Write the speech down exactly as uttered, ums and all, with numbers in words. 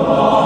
Oh.